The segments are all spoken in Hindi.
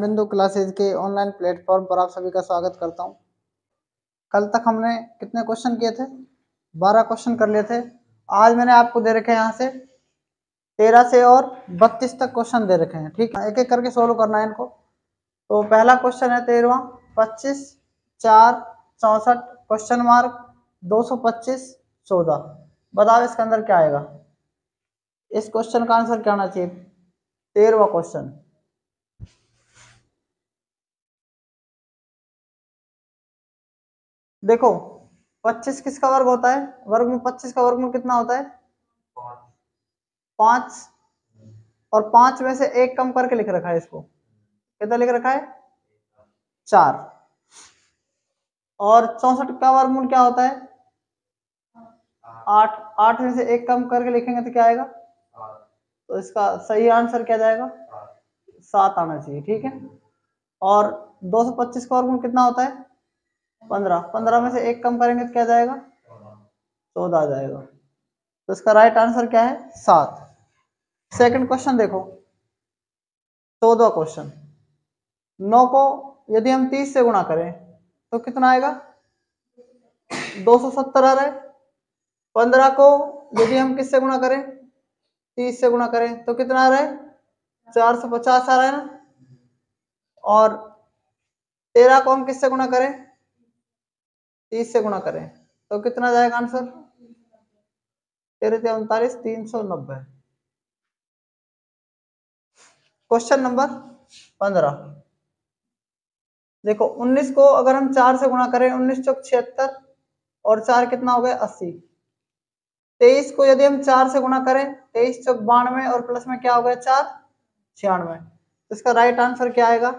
ज्ञानबिंदु क्लासेज के ऑनलाइन प्लेटफॉर्म पर आप सभी का स्वागत करता हूं। कल तक हमने कितने क्वेश्चन किए थे? 12 क्वेश्चन कर लिए थे। आज मैंने आपको दे रखे हैं यहाँ से 13 से और 32 तक क्वेश्चन दे रखे हैं। ठीक है, एक एक करके सोल्व करना है इनको। तो पहला क्वेश्चन है 13वां, 25, 4, 64 क्वेश्चन मार्क 225, 14। बताओ इसके अंदर क्या आएगा। इस क्वेश्चन का आंसर क्या आना चाहिए? 13वां क्वेश्चन। देखो 25 किसका वर्ग होता है? वर्ग में 25 का वर्गमूल कितना होता है? 5। और 5 में से 1 कम करके लिख रखा है इसको। कितना लिख रखा है? 4। और 64 का वर्गमूल क्या होता है? 8। 8 में से 1 कम करके लिखेंगे तो क्या आएगा? तो इसका सही आंसर क्या जाएगा? 7 आना चाहिए। ठीक है। और 225 का वर्गमूल कितना होता है? 15। 15 में से 1 कम करेंगे तो क्या जाएगा? 14 जाएगा। तो इसका राइट आंसर क्या है? 7। सेकंड क्वेश्चन देखो, 14 क्वेश्चन। 9 को यदि हम 30 से गुणा करें तो कितना आएगा? 270 आ रहा है। 15 को यदि हम किससे गुणा करें? 30 से गुणा करें तो कितना आ रहा है? 450 आ रहा है ना। और 13 को हम किससे गुणा करें? 30 से गुणा करें तो कितना जाएगा आंसर? 13×3 = 39, 390। क्वेश्चन नंबर 15 देखो, 19 को अगर हम 4 से गुणा करें, 19×4 = 76 और 4 कितना हो गया? 80। 23 को यदि हम 4 से गुणा करें, 23×92 और प्लस में क्या हो गया? 4, 96। तो इसका राइट आंसर क्या आएगा?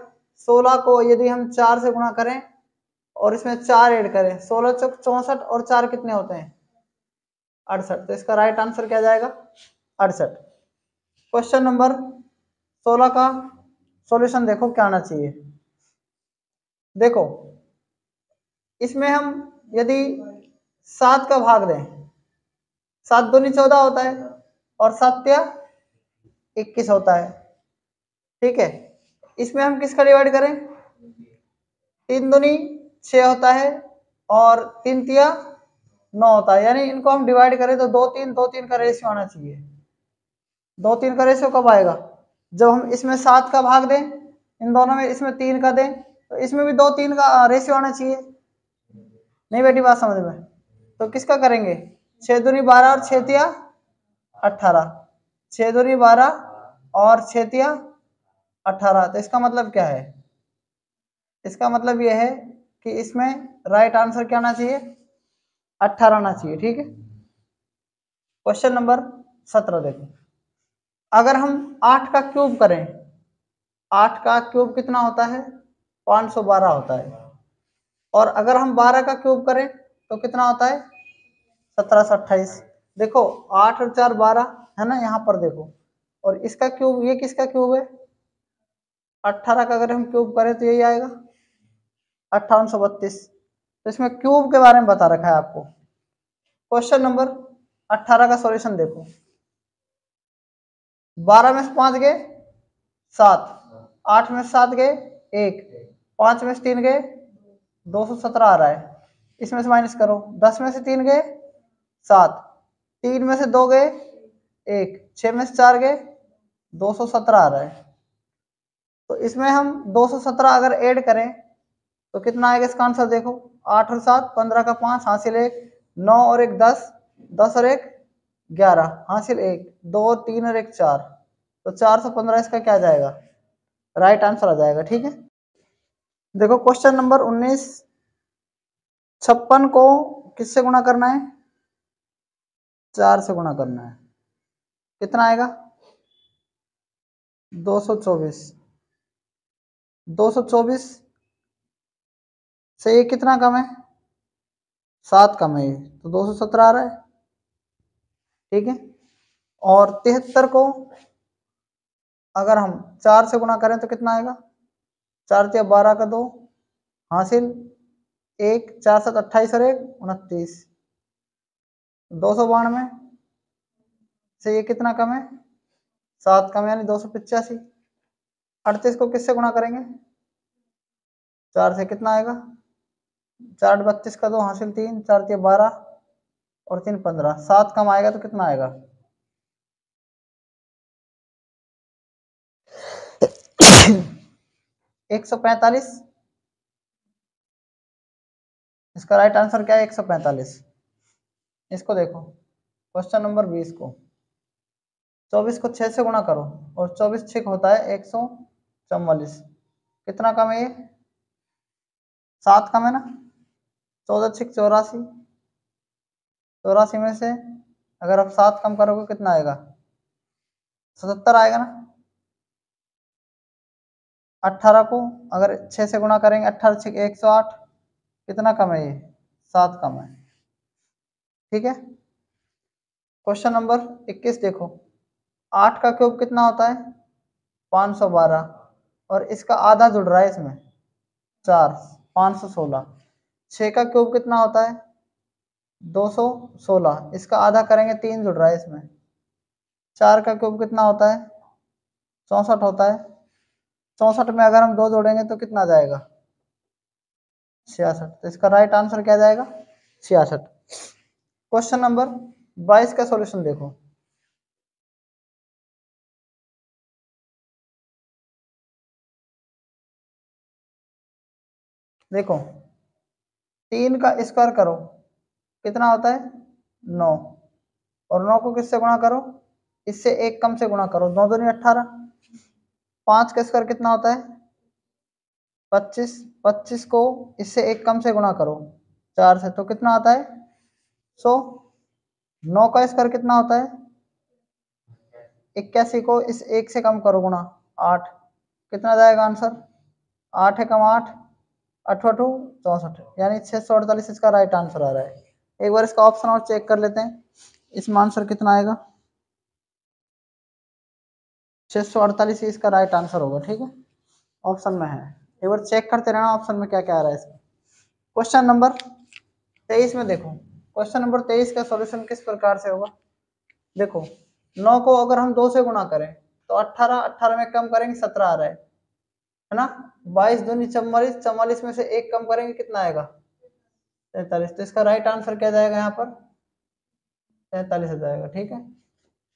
16 को यदि हम 4 से गुणा करें और इसमें 4 ऐड करें, 16×4 = 64 और 4 कितने होते हैं? 68। तो इसका राइट आंसर क्या जाएगा? 68। क्वेश्चन नंबर 16 का सॉल्यूशन देखो क्या आना चाहिए। देखो इसमें हम यदि 7 का भाग दें, 7×2 = 14 होता है और 7×3 = 21 होता है। ठीक है। इसमें हम किसका डिवाइड करें? 3×2 = 6 होता है और 3×3 = 9 होता है। यानी इनको हम डिवाइड करें तो 2, 3, 2, 3 का रेशियो आना चाहिए। 2, 3 का रेशियो कब आएगा? जब हम इसमें 7 का भाग दें, इन दोनों में इसमें 3 का दें, तो इसमें भी 2, 3 का रेशियो आना चाहिए। नहीं बेटी बात समझ में? तो किसका करेंगे? 6×2 = 12 और 6×3 = 18। 6×2 = 12 और 6×3 = 18। तो इसका मतलब क्या है? इसका मतलब यह है कि इसमें राइट आंसर क्या आना चाहिए? 18 आना चाहिए। ठीक है। क्वेश्चन नंबर 17 देखो, अगर हम 8 का क्यूब करें, 8 का क्यूब कितना होता है? 512 होता है। और अगर हम 12 का क्यूब करें तो कितना होता है? 1728। देखो 8 और 4 = 12 है ना। यहाँ पर देखो, और इसका क्यूब, ये किसका क्यूब है? 18 का अगर हम क्यूब करें तो यही आएगा 5832। तो इसमें क्यूब के बारे में बता रखा है आपको। क्वेश्चन नंबर 18 का सॉल्यूशन देखो, 12 में से 5 गए 7, 8 में से 7 गए 1, 5 में से 3 गए 217 आ रहा है। इसमें से माइनस करो, 10 में से 3 गए 7, 3 में से 2 गए 1, 6 में से 4 गए 217 आ रहा है। तो इसमें हम 217 अगर ऐड करें तो कितना आएगा इसका आंसर? देखो 8 और 7, 15 का 5 हासिल 1, 9 और 1 10, 10 और 1 11 हासिल 1, 2 और 3 और 1 4। तो 415 इसका क्या जाएगा? राइट आंसर आ जाएगा। ठीक है। देखो क्वेश्चन नंबर 19, 56 को किससे गुणा करना है? 4 से गुणा करना है। कितना आएगा? 224। 224 से ये कितना कम है? 7 कम है ये, तो 217 आ रहा है। ठीक है। और 73 को अगर हम 4 से गुणा करें तो कितना आएगा? 4×3 = 12 हासिल 1, 4×7 = 28 और 1 = 29। 292 से ये कितना कम है? 7 कम है, यानी 285। 38 को किससे गुणा करेंगे, 4 से कितना आएगा, 4 32 का 2 हासिल 3, 4 12 और 3 15, 7 कम आएगा तो कितना आएगा, 145। इसका राइट आंसर क्या है, 145। इसको देखो क्वेश्चन नंबर 20 को, 24 को 6 से गुणा करो और 24 6 होता है 144। कितना कम है ये, 7 कम है ना, 14 6 84, 84 में से अगर आप 7 कम करोगे कितना आएगा, 77 आएगा ना। 18 को अगर 6 से गुणा करेंगे, 18 6 108, कितना कम है ये, 7 कम है। ठीक है, क्वेश्चन नंबर 21 देखो, 8 का क्यूब कितना होता है, 512 और इसका आधा जुड़ रहा है इसमें 4, 516। 6 का क्यूब कितना होता है, 216, इसका आधा करेंगे 3 जुड़ रहा है इसमें। 4 का क्यूब कितना होता है, 64 होता है, 64 में अगर हम 2 जोड़ेंगे तो कितना जाएगा, 66। तो इसका राइट आंसर क्या जाएगा, 66। क्वेश्चन नंबर 22 का सॉल्यूशन देखो, 3 का स्क्वायर करो कितना होता है 9 और 9 को किससे गुणा करो, इससे 1 कम से गुणा करो, 9 दूनी 18। 5 का स्क्वायर कितना होता है 25, 25 को इससे 1 कम से गुणा करो 4 से तो कितना आता है 100। 9 का स्क्वायर कितना होता है 81 को इस 1 से कम करो गुणा 8, कितना जाएगा आंसर 8 कम 8, 8 8 64, यानी 648 इसका राइट आंसर आ रहा है। एक बार इसका ऑप्शन और चेक कर लेते हैं, इसमें आंसर कितना आएगा, 648 इसका राइट आंसर होगा। ठीक है, ऑप्शन में है, एक बार चेक करते रहना ऑप्शन में क्या क्या आ रहा है इसका। क्वेश्चन नंबर 23 में देखो, क्वेश्चन नंबर 23 का सॉल्यूशन किस प्रकार से होगा। देखो 9 को अगर हम 2 से गुणा करें तो 18 में कम करेंगे 17 आ रहा है ना। 22 दूनी 44, 44 में से 1 कम करेंगे कितना आएगा 43। तो इसका राइट आंसर क्या जाएगा यहाँ पर 43 जाएगा। ठीक है,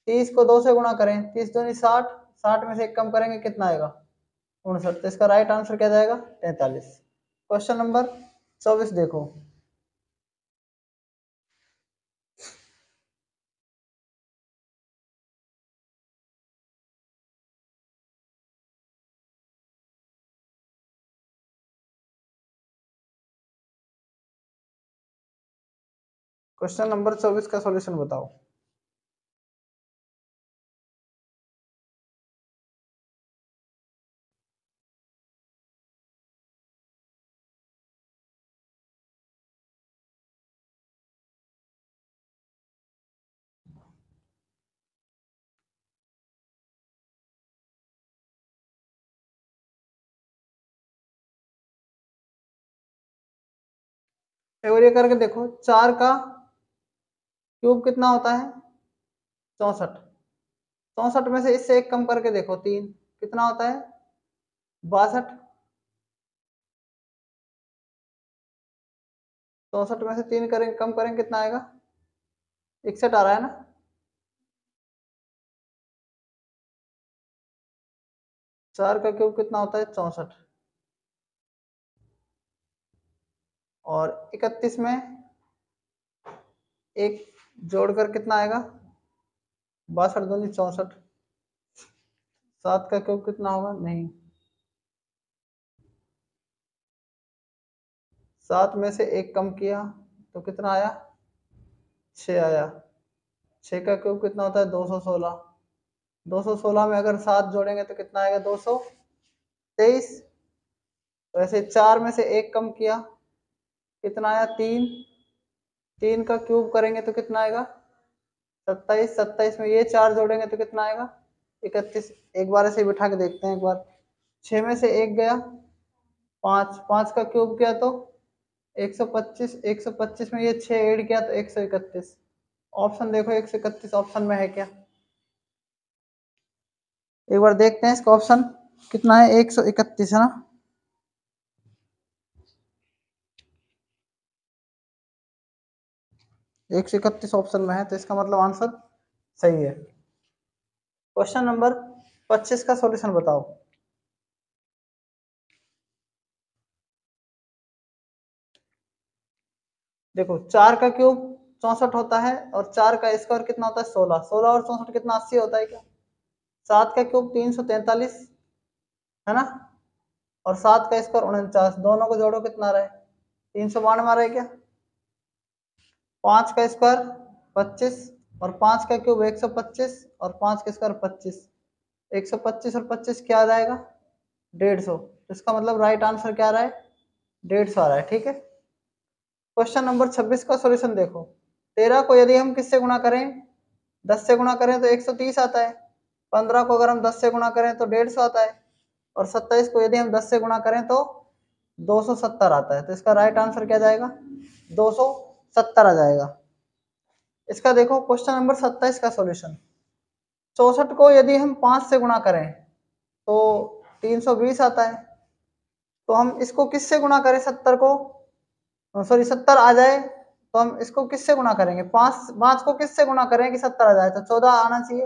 30 को 2 से गुणा करें, 30 दूनी 60, 60 में से 1 कम करेंगे कितना आएगा 59। तो इसका राइट आंसर क्या जाएगा 43। क्वेश्चन नंबर 24 देखो, 24 का सॉल्यूशन बताओ। और ये करके देखो, 4 का क्यूब कितना होता है 64, 64 में से इससे 1 कम करके देखो 3, कितना होता है 62। 64 में से 3 करेंगे कम करेंगे कितना आएगा 61 आ रहा है ना। चार का क्यूब कितना होता है 64 और 31 में 1 जोड़कर कितना आएगा 62 दूनी 64। 7 का क्यूब कितना होगा, नहीं 7 में से 1 कम किया तो कितना आया 6 आया। 6 का क्यूब कितना होता है 216, 216 में अगर 7 जोड़ेंगे तो कितना आएगा 223। वैसे 4 में से 1 कम किया कितना आया 3, 3 का क्यूब करेंगे तो कितना आएगा 27, 27 में ये 4 जोड़ेंगे तो कितना आएगा 31। एक बार ऐसे बिठा के देखते हैं एक बार, 6 में से 1 गया 5, 5 का क्यूब किया तो 125, 125 में ये 6 ऐड किया तो 131। ऑप्शन देखो 131 ऑप्शन में है क्या, एक बार देखते हैं इसका ऑप्शन कितना है 131 है ना। एक 131 ऑप्शन में है तो इसका मतलब आंसर सही है। क्वेश्चन नंबर 25 का सॉल्यूशन बताओ। देखो 4 का क्यूब 64 होता है और 4 का स्क्वायर कितना होता है 16, 16 और 64 कितना 80 होता है क्या। 7 का क्यूब 343 है ना और 7 का स्क्वायर 49, दोनों को जोड़ो कितना रहे 392 रहे क्या। 5 का स्क्वायर 25 और 5 का क्यूब 125 और 5 का स्क्वायर 25, 125 और 25 क्या आ जाएगा 150। इसका मतलब राइट आंसर क्या आ रहा है 150 आ रहा है। ठीक है, क्वेश्चन नंबर 26 का सॉल्यूशन देखो। 13 को यदि हम किससे गुणा करें 10 से गुणा करें तो 130 आता है। 15 को अगर हम 10 से गुणा करें तो 150 आता है और 27 को यदि हम 10 से गुणा करें तो 270 आता है। तो इसका राइट आंसर क्या जाएगा 270 आ जाएगा। इसका देखो क्वेश्चन नंबर 27 का सॉल्यूशन। 64 को यदि हम 5 से गुणा करें तो 320 आता है। तो हम इसको किससे गुणा करें 70 को 70 आ जाए तो हम इसको किससे गुणा करेंगे 5 को किससे गुणा करें कि 70 आ जाए। तो 14 आना चाहिए,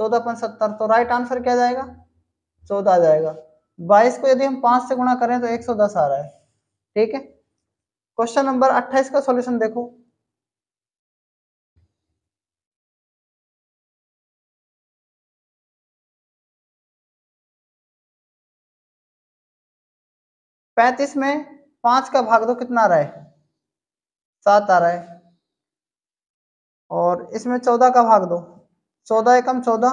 14 × 70 तो राइट आंसर क्या जाएगा 14 आ जाएगा। 22 को यदि हम 5 से गुणा करें तो 110 आ रहा है। ठीक है, क्वेश्चन नंबर 28 का सॉल्यूशन देखो। 35 में 5 का भाग दो कितना आ रहा है 7 आ रहा है और इसमें 14 का भाग दो 14 × 14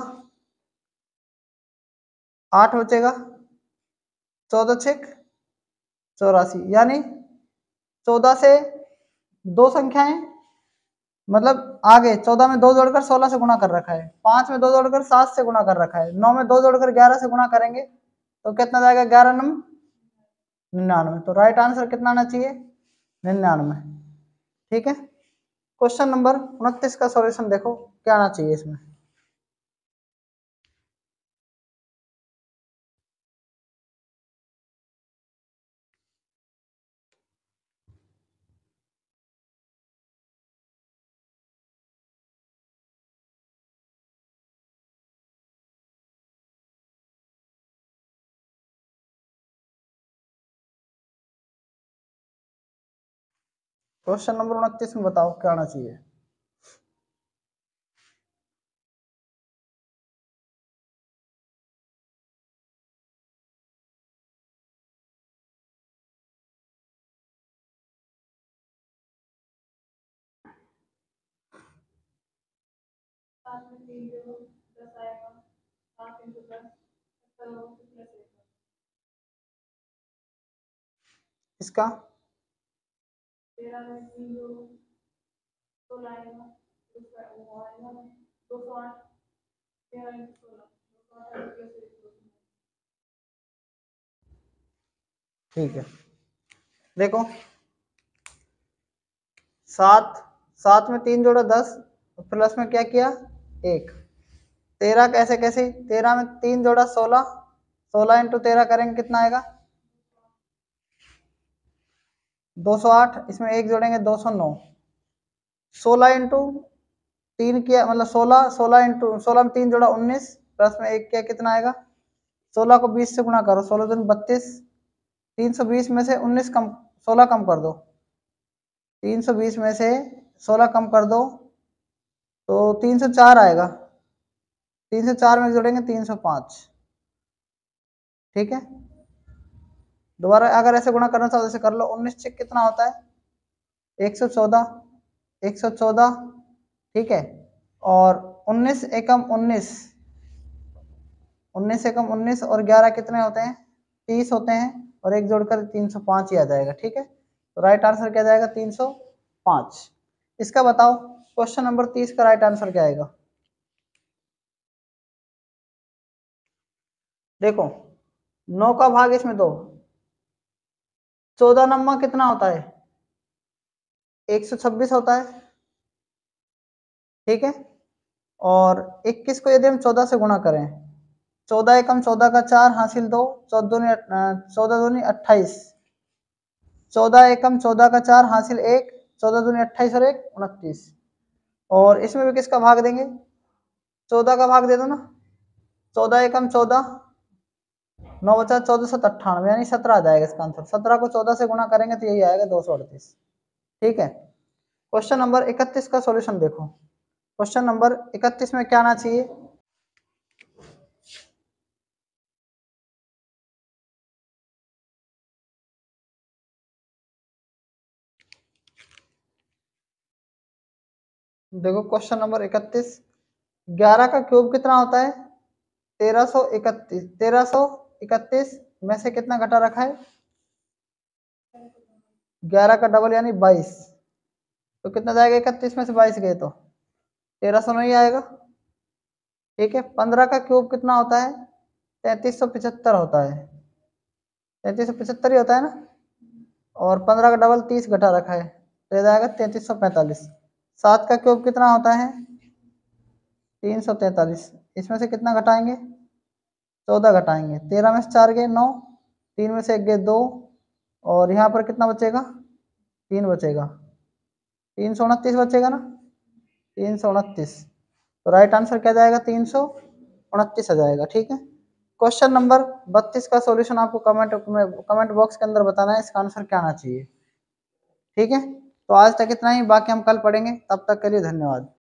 8 बचेगा 14 × 6 84 यानी 14 से 2 संख्याएं मतलब आगे 14 में 2 जोड़कर 16 से गुणा कर रखा है, 5 में 2 जोड़कर 7 से गुणा कर रखा है, 9 में 2 जोड़कर 11 से गुणा करेंगे तो कितना जाएगा 11×9 = 99। तो राइट आंसर कितना आना चाहिए 99। ठीक है, क्वेश्चन नंबर 29 का सॉल्यूशन देखो क्या आना चाहिए इसमें। 29 में बताओ क्या आना चाहिए। इसका 13 ठीक है, देखो 7 में 3 जोड़ा 10 प्लस में क्या किया 1। 13 कैसे कैसे 13 में 3 जोड़ा 16, 16 × 13 करेंगे कितना आएगा 208, इसमें 1 जोड़ेंगे 209। 16 × 3 किया मतलब 16 में 3 जोड़ा 19 प्लस में 1 किया कितना आएगा 16 को 20 से गुणा करो 16×3 = 32। 320 में से 19 कम 16 कम कर दो, 320 में से 16 कम कर दो तो 304 आएगा। 304 में 1 जोड़ेंगे 305। ठीक है, दोबारा अगर ऐसे गुणा करना चाहो ऐसे कर लो। 19 × 6 कितना होता है 114। ठीक है, और 19 × 19 और 11 कितने होते हैं 30 होते हैं और 1 जोड़कर 305 ही आ जाएगा। ठीक है, तो राइट आंसर क्या जाएगा 305। इसका बताओ क्वेश्चन नंबर 30 का राइट आंसर क्या आएगा। देखो 9 का भाग इसमें 2, 14 कितना होता है 126 होता है। ठीक है, और 21 को यदि हम 14 से गुणा करें 14 एकम 14 का 4 हासिल 2, 14 दूनी 28, 14 एकम 14 का 4 हासिल 1, 14 दूनी 28 और 1 29। और इसमें भी किसका भाग देंगे, 14 का भाग दे दो ना, 14 एकम 14 9 बचा 1498 यानी 17 आ जाएगा इसका आंसर। 17 को 14 से गुणा करेंगे तो यही आएगा 238। ठीक है, क्वेश्चन नंबर 31 का सॉल्यूशन देखो। क्वेश्चन नंबर 31 में क्या आना चाहिए, देखो क्वेश्चन नंबर 31, 11 का क्यूब कितना होता है 1331, 1331 में से कितना घटा रखा है 11 का डबल यानी 22, तो कितना जाएगा 31 में से 22 गए तो 1300 नहीं आएगा। ठीक है, 15 का क्यूब कितना होता है 3375 होता है, 3375 ही होता है ना, और 15 का डबल 30 घटा रखा है तो ये जाएगा 3345। 7 का क्यूब कितना होता है 343, इसमें से कितना घटाएंगे 14 घटाएंगे, 13 में से 4 गए 9, 3 में से 1 गए 2, और यहाँ पर कितना बचेगा 3 बचेगा, 329 बचेगा ना, 329। तो राइट आंसर क्या जाएगा 329 आ जाएगा। ठीक है, क्वेश्चन नंबर 32 का सॉल्यूशन आपको कमेंट बॉक्स के अंदर बताना है, इसका आंसर क्या आना चाहिए। ठीक है, तो आज तक इतना ही, बाकी हम कल पढ़ेंगे, तब तक के लिए धन्यवाद।